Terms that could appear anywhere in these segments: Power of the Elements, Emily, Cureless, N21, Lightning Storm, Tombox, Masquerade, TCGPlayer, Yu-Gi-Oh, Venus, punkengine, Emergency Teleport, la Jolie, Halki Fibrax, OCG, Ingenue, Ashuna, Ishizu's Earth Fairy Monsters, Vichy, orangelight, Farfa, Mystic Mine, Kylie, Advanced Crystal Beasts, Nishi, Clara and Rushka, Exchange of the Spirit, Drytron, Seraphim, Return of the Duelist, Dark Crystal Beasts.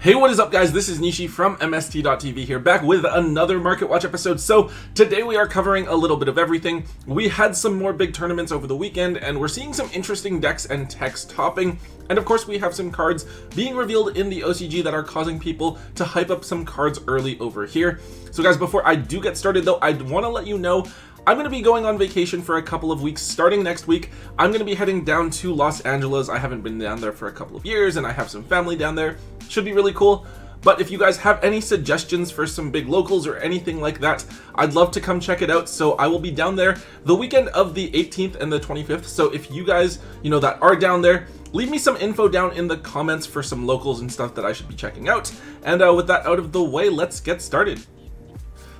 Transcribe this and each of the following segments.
Hey, what is up guys? This is Nishi from MST.TV here, back with another Market Watch episode. So today we are covering a little bit of everything. We had some more big tournaments over the weekend and we're seeing some interesting decks and techs topping. And of course we have some cards being revealed in the OCG that are causing people to hype up some cards early over here. So guys, before I do get started though, I want to let you know I'm going to be going on vacation for a couple of weeks. Starting next week, I'm going to be heading down to Los Angeles. I haven't been down there for a couple of years and I have some family down there. Should be really cool. But if you guys have any suggestions for some big locals or anything like that, I'd love to come check it out. So I will be down there the weekend of the 18th and the 25th. So if you guys, that are down there, leave me some info down in the comments for some locals and stuff that I should be checking out. And with that out of the way, let's get started.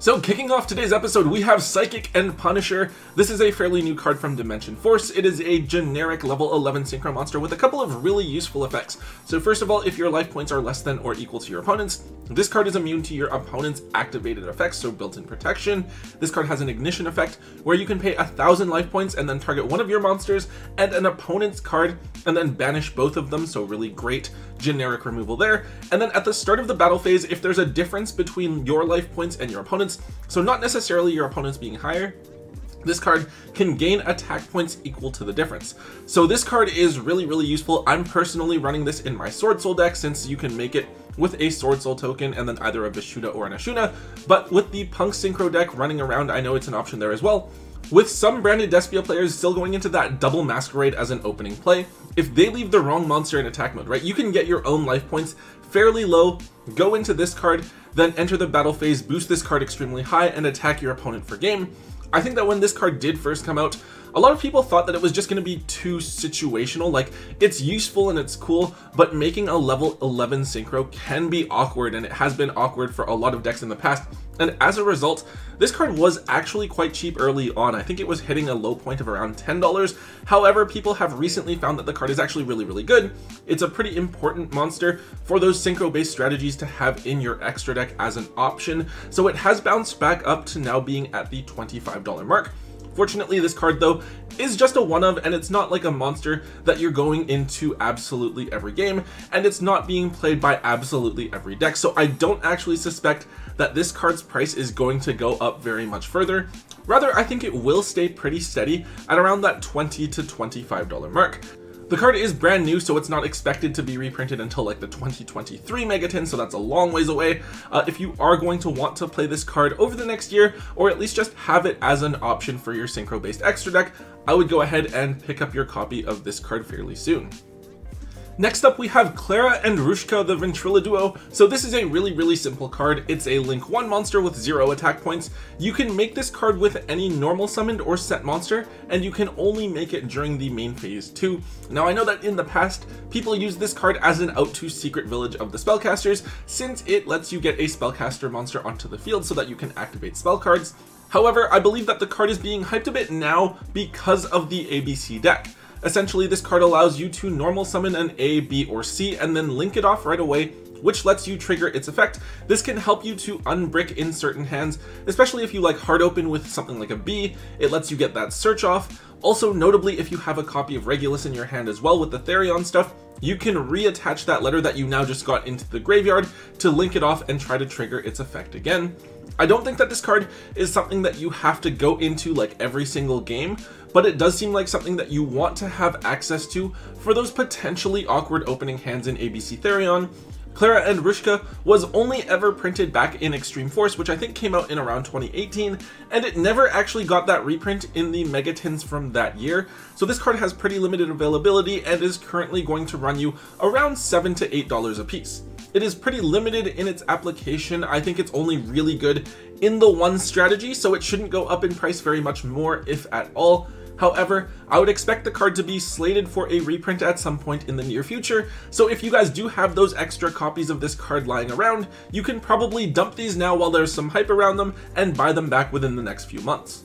So kicking off today's episode, we have Psychic and Punisher. This is a fairly new card from Dimension Force. It is a generic level 11 synchro monster with a couple of really useful effects. So first of all, if your life points are less than or equal to your opponent's, this card is immune to your opponent's activated effects, so built-in protection. This card has an ignition effect where you can pay 1,000 life points and then target one of your monsters and an opponent's card and then banish both of them, so really great generic removal there. And then at the start of the battle phase, if there's a difference between your life points and your opponent's, so not necessarily your opponent's being higher, this card can gain attack points equal to the difference. So this card is really, really useful. I'm personally running this in my Swordsoul deck since you can make it with a Swordsoul token and then either a Bishuda or an Ashuna. But with the Punk Synchro deck running around, I know it's an option there as well. With some branded Despia players still going into that double Masquerade as an opening play, if they leave the wrong monster in attack mode, right, you can get your own life points fairly low, go into this card, then enter the battle phase, boost this card extremely high, and attack your opponent for game. I think that when this card did first come out, a lot of people thought that it was just going to be too situational, like it's useful and it's cool, but making a level 11 synchro can be awkward, and it has been awkward for a lot of decks in the past. And as a result, this card was actually quite cheap early on. I think it was hitting a low point of around $10. However, people have recently found that the card is actually really, really good. It's a pretty important monster for those synchro-based strategies to have in your extra deck as an option. So it has bounced back up to now being at the $25 mark. Fortunately, this card though is just a one of, and it's not like a monster that you're going into absolutely every game, and it's not being played by absolutely every deck. So I don't actually suspect that this card's price is going to go up very much further. Rather, I think it will stay pretty steady at around that $20 to $25 mark. The card is brand new, so it's not expected to be reprinted until like the 2023 Megaton, so that's a long ways away. If you are going to want to play this card over the next year, or at least just have it as an option for your synchro-based extra deck, I would go ahead and pick up your copy of this card fairly soon. Next up, we have Clara and Rushka, the Ventrilla duo. So this is a really, really simple card. It's a Link 1 monster with 0 attack points. You can make this card with any normal summoned or set monster, and you can only make it during the main phase too. Now, I know that in the past, people use this card as an out to Secret Village of the Spellcasters, since it lets you get a Spellcaster monster onto the field so that you can activate spell cards. However, I believe that the card is being hyped a bit now because of the ABC deck. Essentially, this card allows you to normal summon an A, B, or C, and then link it off right away, which lets you trigger its effect. This can help you to unbrick in certain hands, especially if you like hard open with something like a B. It lets you get that search off. Also, notably, if you have a copy of Regulus in your hand as well with the Therion stuff, you can reattach that letter that you now just got into the graveyard to link it off and try to trigger its effect again. I don't think that this card is something that you have to go into like every single game, but it does seem like something that you want to have access to for those potentially awkward opening hands in ABC Therion. Clara and Rushka was only ever printed back in Extreme Force, which I think came out in around 2018, and it never actually got that reprint in the Megatons from that year. So this card has pretty limited availability and is currently going to run you around $7 to $8 a piece. It is pretty limited in its application. I think it's only really good in the one strategy, so it shouldn't go up in price very much more, if at all. However, I would expect the card to be slated for a reprint at some point in the near future, so if you guys do have those extra copies of this card lying around, you can probably dump these now while there's some hype around them and buy them back within the next few months.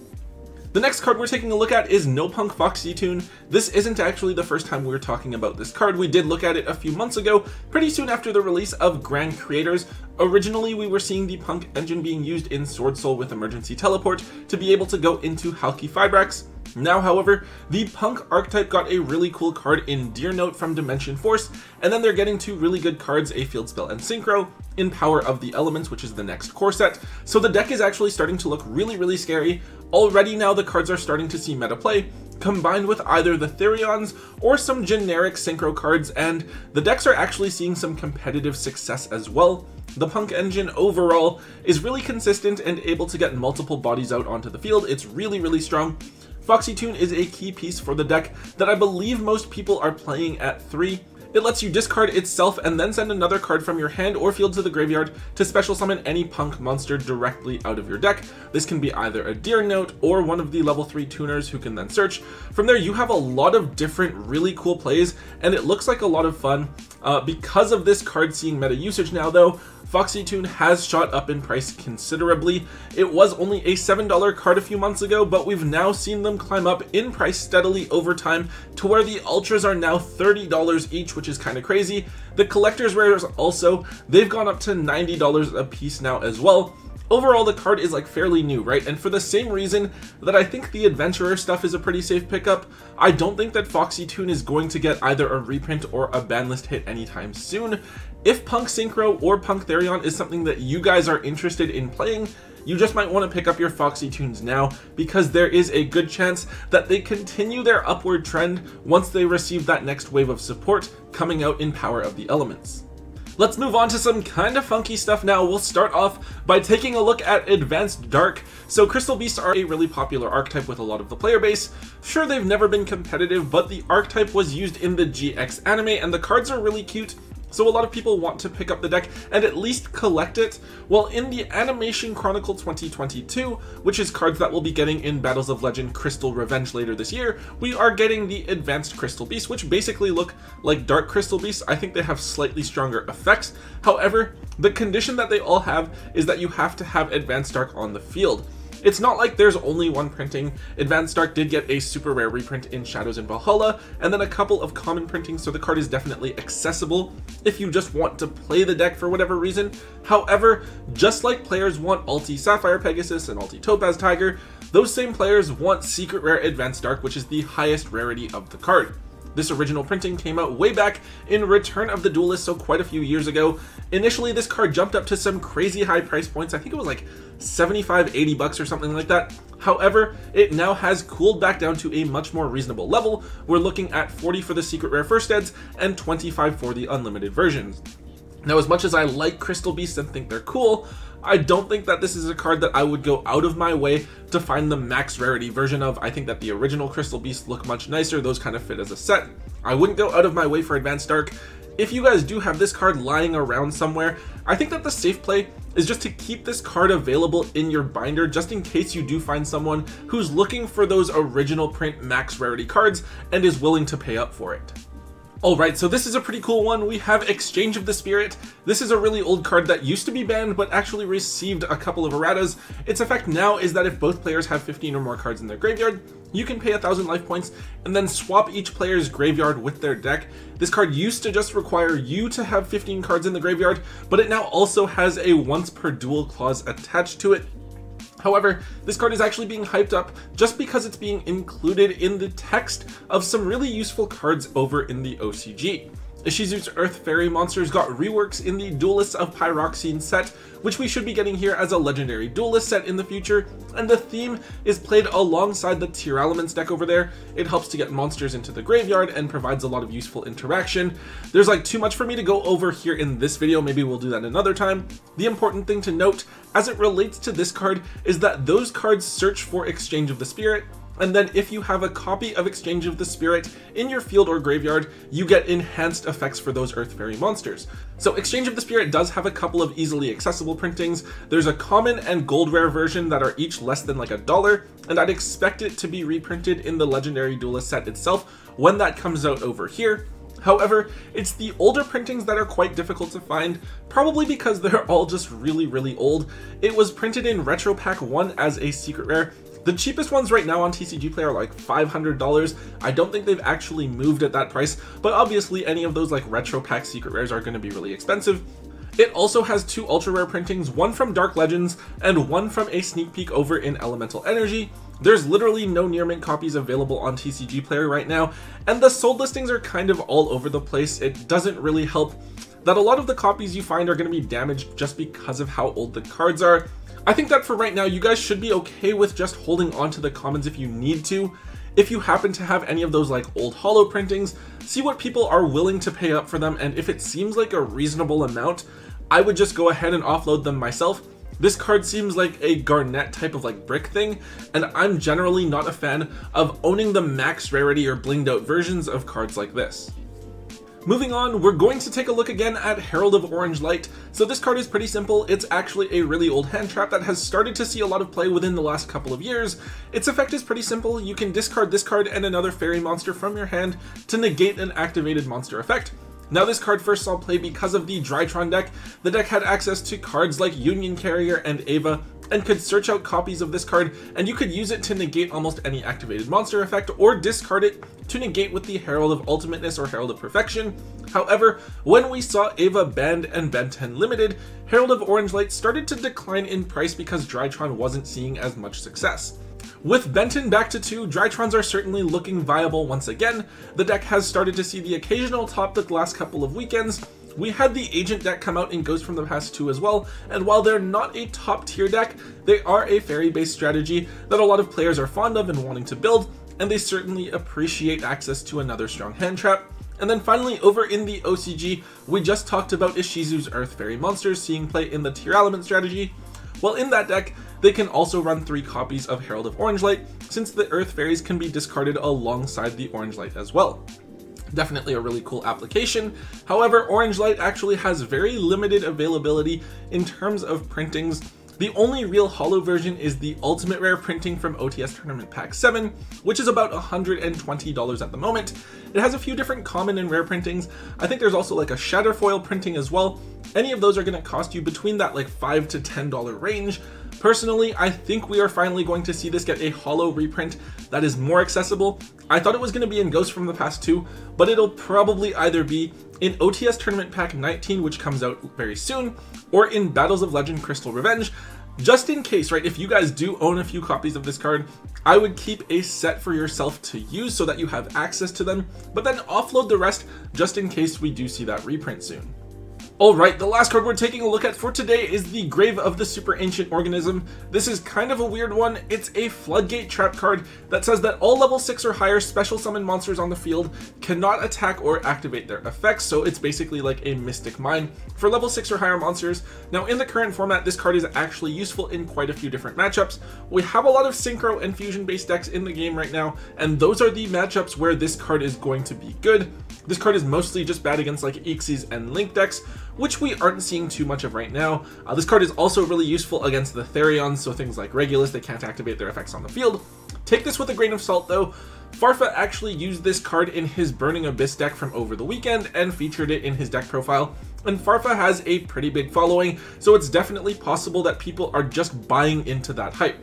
The next card we're taking a look at is No Punk Foxy Tune. This isn't actually the first time we're talking about this card. We did look at it a few months ago, pretty soon after the release of Grand Creators. Originally, we were seeing the Punk engine being used in Swordsoul with Emergency Teleport to be able to go into Halki Fibrax. Now, however, the Punk archetype got a really cool card in Dear Note from Dimension Force, and then they're getting two really good cards, a Field Spell and Synchro, in Power of the Elements, which is the next core set. So the deck is actually starting to look really, really scary. Already now the cards are starting to see meta play, combined with either the Therions or some generic Synchro cards, and the decks are actually seeing some competitive success as well. The Punk engine overall is really consistent and able to get multiple bodies out onto the field. It's really, really strong. Foxy Tune is a key piece for the deck that I believe most people are playing at 3. It lets you discard itself and then send another card from your hand or field to the graveyard to special summon any Punk monster directly out of your deck. This can be either a Dear Note or one of the level 3 tuners who can then search. From there you have a lot of different really cool plays, and it looks like a lot of fun. Because of this card seeing meta usage now though, Foxy Tune has shot up in price considerably. It was only a $7 card a few months ago, but we've now seen them climb up in price steadily over time to where the Ultras are now $30 each, which is kind of crazy. The Collector's Rares also, they've gone up to $90 a piece now as well. Overall, the card is like fairly new, right? And for the same reason that I think the Adventurer stuff is a pretty safe pickup, I don't think that Foxy Tune is going to get either a reprint or a ban list hit anytime soon. If Punk Synchro or Punk Therion is something that you guys are interested in playing, you just might want to pick up your Foxy Tunes now, because there is a good chance that they continue their upward trend once they receive that next wave of support coming out in Power of the Elements. Let's move on to some kind of funky stuff now. We'll start off by taking a look at Advanced Dark. So Crystal Beasts are a really popular archetype with a lot of the player base. Sure, they've never been competitive, but the archetype was used in the GX anime and the cards are really cute. So a lot of people want to pick up the deck and at least collect it. Well, in the Animation Chronicle 2022, which is cards that we'll be getting in Battles of Legend Crystal Revenge later this year, we are getting the Advanced Crystal Beasts, which basically look like Dark Crystal Beasts. I think they have slightly stronger effects. However, the condition that they all have is that you have to have Advanced Dark on the field. It's not like there's only one printing. Advanced Dark did get a super rare reprint in Shadows in Valhalla, and then a couple of common printings, so the card is definitely accessible if you just want to play the deck for whatever reason. However, just like players want Alti Sapphire Pegasus and Alti Topaz Tiger, those same players want Secret Rare Advanced Dark, which is the highest rarity of the card. This original printing came out way back in Return of the Duelist, so quite a few years ago. Initially, this card jumped up to some crazy high price points. I think it was like 75, 80 bucks or something like that. However, it now has cooled back down to a much more reasonable level. We're looking at 40 for the Secret Rare First Eds and 25 for the Unlimited versions. Now, as much as I like Crystal Beasts and think they're cool, I don't think that this is a card that I would go out of my way to find the max rarity version of. I think that the original Crystal Beasts look much nicer. Those kind of fit as a set. I wouldn't go out of my way for Advanced Dark. If you guys do have this card lying around somewhere, I think that the safe play is just to keep this card available in your binder, just in case you do find someone who's looking for those original print max rarity cards and is willing to pay up for it. Alright, so this is a pretty cool one. We have Exchange of the Spirit. This is a really old card that used to be banned, but actually received a couple of erratas. Its effect now is that if both players have 15 or more cards in their graveyard, you can pay 1,000 life points and then swap each player's graveyard with their deck. This card used to just require you to have 15 cards in the graveyard, but it now also has a once per duel clause attached to it. However, this card is actually being hyped up just because it's being included in the text of some really useful cards over in the OCG. Ishizu's Earth Fairy Monsters got reworks in the Duelists of Pyroxene set, which we should be getting here as a legendary duelist set in the future, and the theme is played alongside the Tier Elements deck over there. It helps to get monsters into the graveyard and provides a lot of useful interaction. There's like too much for me to go over here in this video, maybe we'll do that another time. The important thing to note as it relates to this card is that those cards search for Exchange of the Spirit, and then if you have a copy of Exchange of the Spirit in your field or graveyard, you get enhanced effects for those Earth Fairy monsters. So Exchange of the Spirit does have a couple of easily accessible printings. There's a common and gold rare version that are each less than like $1, and I'd expect it to be reprinted in the Legendary Duelist set itself when that comes out over here. However, it's the older printings that are quite difficult to find, probably because they're all just really, really old. It was printed in Retro Pack 1 as a secret rare. The cheapest ones right now on TCGPlayer are like $500. I don't think they've actually moved at that price, but obviously any of those like retro pack secret rares are going to be really expensive. It also has two ultra rare printings, one from Dark Legends and one from a sneak peek over in Elemental Energy. There's literally no near mint copies available on TCGPlayer right now, and the sold listings are kind of all over the place. It doesn't really help that a lot of the copies you find are going to be damaged just because of how old the cards are. I think that for right now, you guys should be okay with just holding on to the commons if you need to. If you happen to have any of those like old holo printings, see what people are willing to pay up for them, and if it seems like a reasonable amount, I would just go ahead and offload them myself. This card seems like a Garnet type of like brick thing, and I'm generally not a fan of owning the max rarity or blinged out versions of cards like this. Moving on, we're going to take a look again at Herald of Orange Light. So this card is pretty simple. It's actually a really old hand trap that has started to see a lot of play within the last couple of years. Its effect is pretty simple. You can discard this card and another fairy monster from your hand to negate an activated monster effect. Now this card first saw play because of the Drytron deck. The deck had access to cards like Union Carrier and Ava and could search out copies of this card, and you could use it to negate almost any activated monster effect or discard it to negate with the Herald of Ultimateness or Herald of Perfection. However, when we saw Ava banned and Benten limited, Herald of Orange Light started to decline in price because Drytron wasn't seeing as much success. With Benten back to 2, Drytrons are certainly looking viable once again. The deck has started to see the occasional top the last couple of weekends. We had the Agent deck come out in Ghost from the Past 2 as well, and while they're not a top tier deck, they are a fairy-based strategy that a lot of players are fond of and wanting to build, and they certainly appreciate access to another strong hand trap. And then finally, over in the OCG, we just talked about Ishizu's Earth Fairy Monsters seeing play in the tier element strategy. Well, in that deck, they can also run 3 copies of Herald of Orange Light, since the Earth Fairies can be discarded alongside the Orange Light as well. Definitely a really cool application. However, Orange Light actually has very limited availability in terms of printings. The only real holo version is the Ultimate Rare printing from OTS Tournament Pack 7, which is about $120 at the moment. It has a few different common and rare printings. I think there's also like a Shatterfoil printing as well. Any of those are going to cost you between that like $5 to $10 range. Personally, I think we are finally going to see this get a holo reprint that is more accessible. I thought it was going to be in Ghost from the Past 2, but it'll probably either be in OTS Tournament Pack 19, which comes out very soon, or in Battles of Legend Crystal Revenge. Just in case, right, if you guys do own a few copies of this card, I would keep a set for yourself to use so that you have access to them, but then offload the rest just in case we do see that reprint soon. Alright, the last card we're taking a look at for today is the Grave of the Super Ancient Organism. This is kind of a weird one. It's a Floodgate trap card that says that all level 6 or higher special summon monsters on the field cannot attack or activate their effects, so it's basically like a Mystic Mine for level 6 or higher monsters. Now in the current format, this card is actually useful in quite a few different matchups. We have a lot of Synchro and Fusion based decks in the game right now, and those are the matchups where this card is going to be good. This card is mostly just bad against like Ixies and Link decks, which we aren't seeing too much of right now. This card is also really useful against the Therion, so things like Regulus, they can't activate their effects on the field. Take this with a grain of salt though. Farfa actually used this card in his Burning Abyss deck from over the weekend and featured it in his deck profile, and Farfa has a pretty big following, so it's definitely possible that people are just buying into that hype.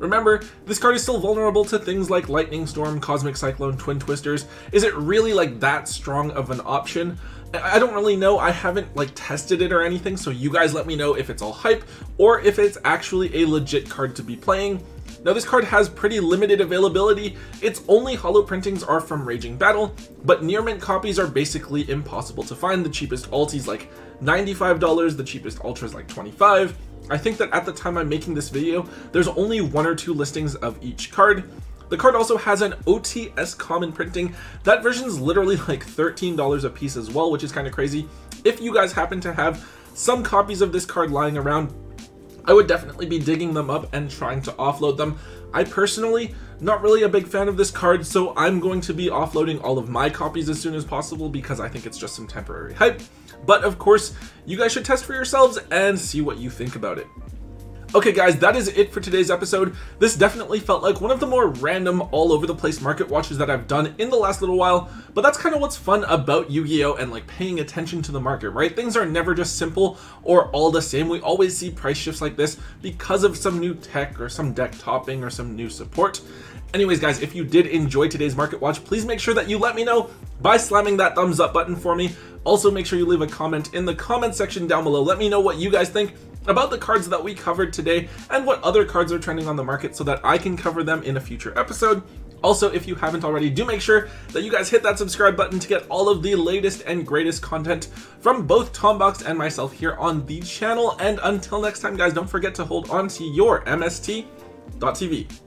Remember, this card is still vulnerable to things like Lightning Storm, Cosmic Cyclone, Twin Twisters. Is it really like that strong of an option? I don't really know. I haven't like tested it or anything, so you guys let me know if it's all hype or if it's actually a legit card to be playing. Now this card has pretty limited availability. Its only holo printings are from Raging Battle, but near mint copies are basically impossible to find. The cheapest ulti's like $95, the cheapest ultra's like $25. I think that at the time I'm making this video, there's only 1 or 2 listings of each card. The card also has an OTS common printing. That version's literally like $13 a piece as well, which is kind of crazy. If you guys happen to have some copies of this card lying around, I would definitely be digging them up and trying to offload them. I personally, not really a big fan of this card, so I'm going to be offloading all of my copies as soon as possible because I think it's just some temporary hype. But of course, you guys should test for yourselves and see what you think about it. Okay guys, that is it for today's episode. This definitely felt like one of the more random, all over the place market watches that I've done in the last little while, but that's kind of what's fun about Yu-Gi-Oh! And like paying attention to the market, right? Things are never just simple or all the same. We always see price shifts like this because of some new tech or some deck topping or some new support. Anyways guys, if you did enjoy today's market watch, please make sure that you let me know by slamming that thumbs up button for me. Also, make sure you leave a comment in the comment section down below. Let me know what you guys think about the cards that we covered today and what other cards are trending on the market so that I can cover them in a future episode. Also, if you haven't already, do make sure that you guys hit that subscribe button to get all of the latest and greatest content from both Tombox and myself here on the channel. And until next time, guys, don't forget to hold on to your MST.TV.